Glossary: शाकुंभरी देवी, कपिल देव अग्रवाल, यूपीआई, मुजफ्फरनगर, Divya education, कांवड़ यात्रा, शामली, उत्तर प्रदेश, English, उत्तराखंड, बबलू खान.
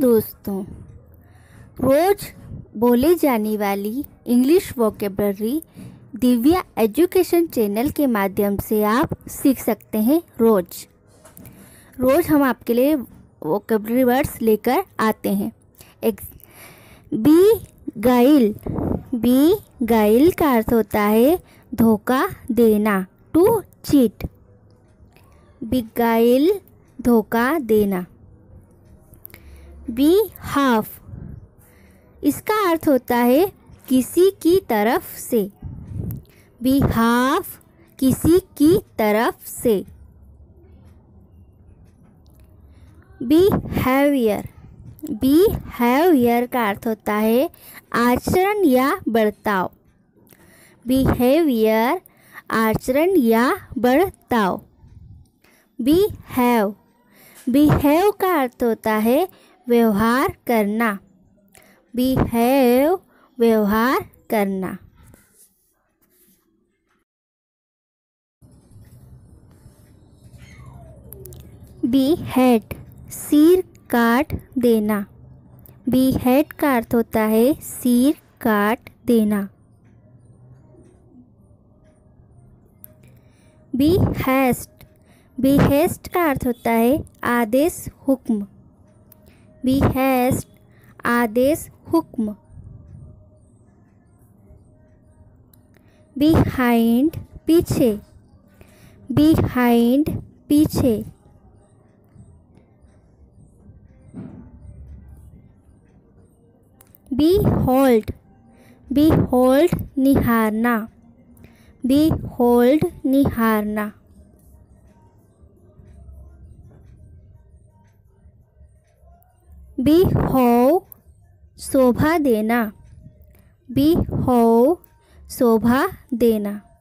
दोस्तों, रोज बोले जाने वाली English vocabulary Divya education channel के माध्यम से आप सीख सकते हैं। रोज़ हम आपके लिए वोकेबलरी वर्ड्स लेकर आते हैं। बी गाइल का अर्थ होता है धोखा देना, टू चीट। बिगाइल धोखा देना। बी हाफ, इसका अर्थ होता है किसी की तरफ से, बी हाफ किसी की तरफ से। बिहेवियर का अर्थ होता है आचरण या बर्ताव, बिहेवियर आचरण या बर्ताव। बिहेव का अर्थ होता है व्यवहार करना, बिहेव व्यवहार करना। बीहेड, सिर काट देना, बीहेड का अर्थ होता है सिर काट देना। बीहेस्ट का अर्थ होता है आदेश हुक्म, बीहेस्ट आदेश हुक्म। बिहाइंड पीछे, बिहाइंड पीछे। बी होल्ड निहारना, बी होल्ड निहारना। बी हो शोभा देना, बी हो शोभा देना।